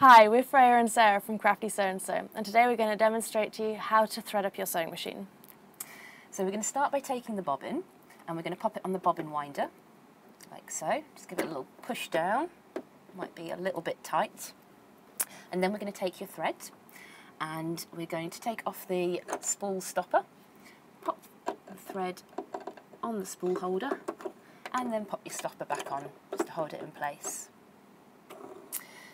Hi, we're Freya and Sarah from Crafty Sew and Sew, and today we're going to demonstrate to you how to thread up your sewing machine. So we're going to start by taking the bobbin, and we're going to pop it on the bobbin winder, like so. Just give it a little push down, might be a little bit tight. And then we're going to take your thread, and we're going to take off the spool stopper, pop the thread on the spool holder, and then pop your stopper back on just to hold it in place.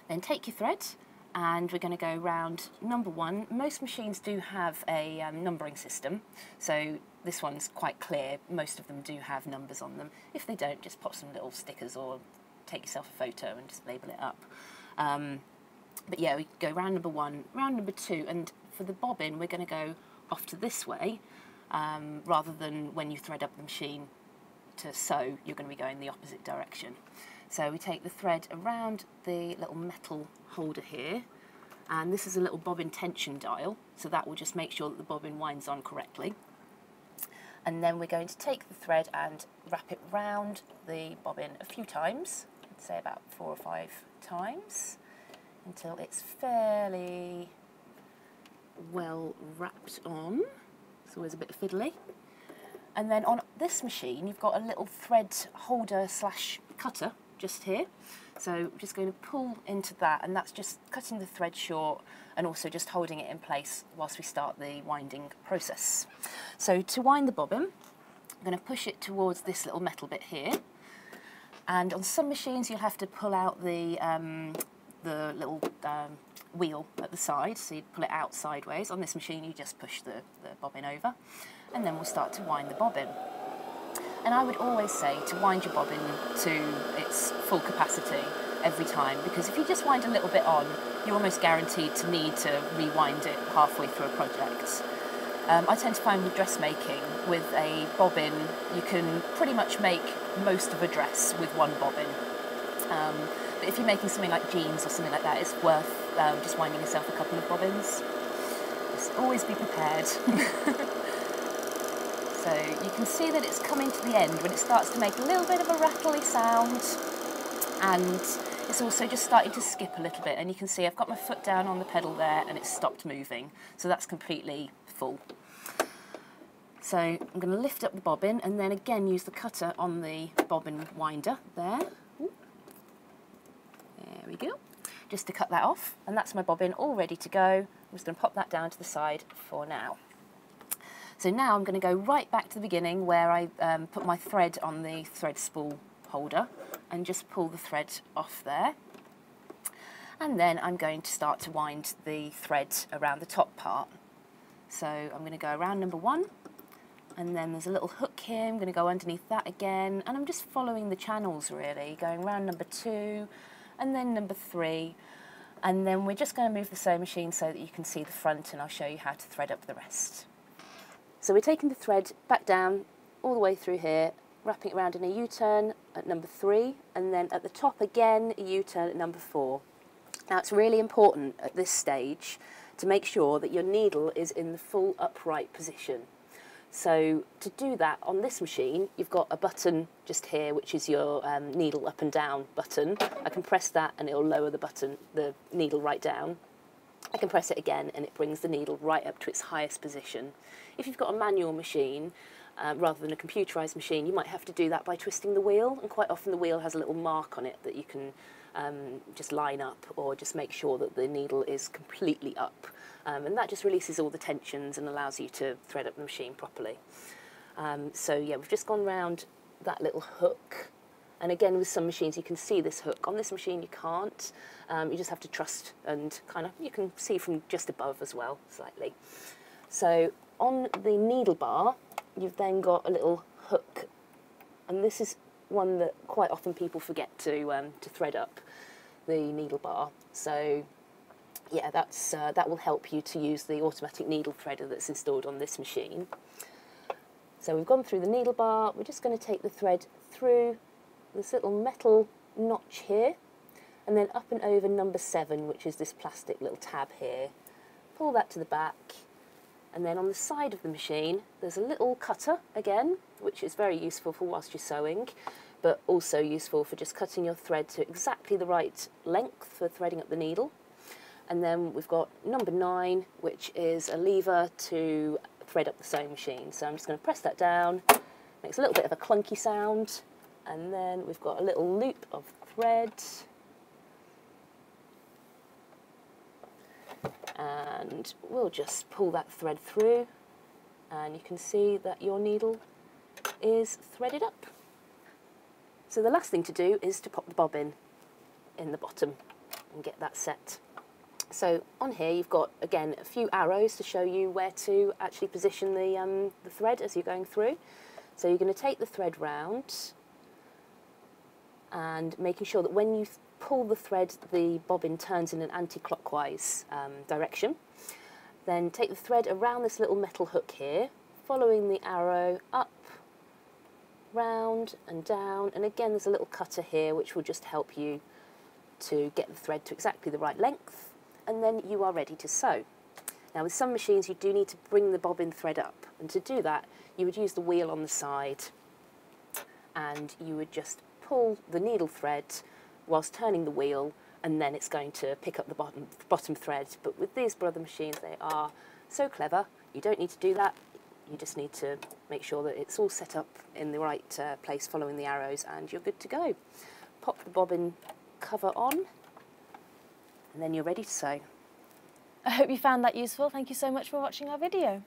Then take your thread, and we're going to go round number one. Most machines do have a numbering system, so this one's quite clear. Most of them do have numbers on them. If they don't, just pop some little stickers or take yourself a photo and just label it up. But yeah, we go round number one, round number two, and for the bobbin, we're going to go off to this way, rather than when you thread up the machine to sew, you're going to be going the opposite direction. So we take the thread around the little metal holder here, and this is a little bobbin tension dial, so that will just make sure that the bobbin winds on correctly. And then we're going to take the thread and wrap it round the bobbin a few times, I'd say about 4 or 5 times, until it's fairly well wrapped on. It's always a bit fiddly. And then on this machine, you've got a little thread holder slash cutter just here, so I'm just going to pull into that, and that's just cutting the thread short and also just holding it in place whilst we start the winding process. So to wind the bobbin, I'm going to push it towards this little metal bit here, and on some machines you'll have to pull out the little wheel at the side, so you pull it out sideways. On this machine you just push the bobbin over, and then we'll start to wind the bobbin. And I would always say to wind your bobbin to its full capacity every time, because if you just wind a little bit on, you're almost guaranteed to need to rewind it halfway through a project. I tend to find with dressmaking, with a bobbin, you can pretty much make most of a dress with one bobbin. But if you're making something like jeans or something like that, it's worth just winding yourself a couple of bobbins. Just always be prepared. So you can see that it's coming to the end when it starts to make a little bit of a rattly sound, and it's also just starting to skip a little bit, and you can see I've got my foot down on the pedal there and it's stopped moving, so that's completely full. So I'm going to lift up the bobbin and then again use the cutter on the bobbin winder there. There we go, just to cut that off, and that's my bobbin all ready to go. I'm just going to pop that down to the side for now. So now I'm going to go right back to the beginning where I put my thread on the thread spool holder and just pull the thread off there. And then I'm going to start to wind the thread around the top part. So I'm going to go around number one, and then there's a little hook here. I'm going to go underneath that again, and I'm just following the channels really, going round number two and then number three. And then we're just going to move the sewing machine so that you can see the front, and I'll show you how to thread up the rest. So we're taking the thread back down all the way through here, wrapping it around in a U-turn at number 3, and then at the top again a U-turn at number 4. Now it's really important at this stage to make sure that your needle is in the full upright position. So to do that on this machine, you've got a button just here, which is your needle up and down button. I can press that and it'll lower the button, the needle right down. I can press it again and it brings the needle right up to its highest position. If you've got a manual machine rather than a computerised machine, you might have to do that by twisting the wheel, and quite often the wheel has a little mark on it that you can just line up, or just make sure that the needle is completely up, and that just releases all the tensions and allows you to thread up the machine properly. So yeah, we've just gone round that little hook, and again with some machines you can see this hook. On this machine you can't, you just have to trust, and kind of you can see from just above as well slightly. So on the needle bar you've then got a little hook, and this is one that quite often people forget to thread up, the needle bar. So yeah, that's that will help you to use the automatic needle threader that's installed on this machine. So we've gone through the needle bar, we're just going to take the thread through this little metal notch here, and then up and over number 7, which is this plastic little tab here. Pull that to the back, and then on the side of the machine there's a little cutter again, which is very useful for whilst you're sewing, but also useful for just cutting your thread to exactly the right length for threading up the needle. And then we've got number 9, which is a lever to thread up the sewing machine. So I'm just going to press that down. Makes a little bit of a clunky sound. And then we've got a little loop of thread. And we'll just pull that thread through. And you can see that your needle is threaded up. So the last thing to do is to pop the bobbin in the bottom and get that set. So on here you've got, again, a few arrows to show you where to actually position the thread as you're going through. So you're going to take the thread round and making sure that when you pull the thread, the bobbin turns in an anti-clockwise direction. Then take the thread around this little metal hook here, following the arrow up, round and down, and again there's a little cutter here which will just help you to get the thread to exactly the right length, and then you are ready to sew. Now with some machines you do need to bring the bobbin thread up, and to do that you would use the wheel on the side and you would just pull the needle thread whilst turning the wheel, and then it's going to pick up the bottom thread. But with these Brother machines, they are so clever, you don't need to do that. You just need to make sure that it's all set up in the right place, following the arrows, and you're good to go. Pop the bobbin cover on, and then you're ready to sew. I hope you found that useful. Thank you so much for watching our video.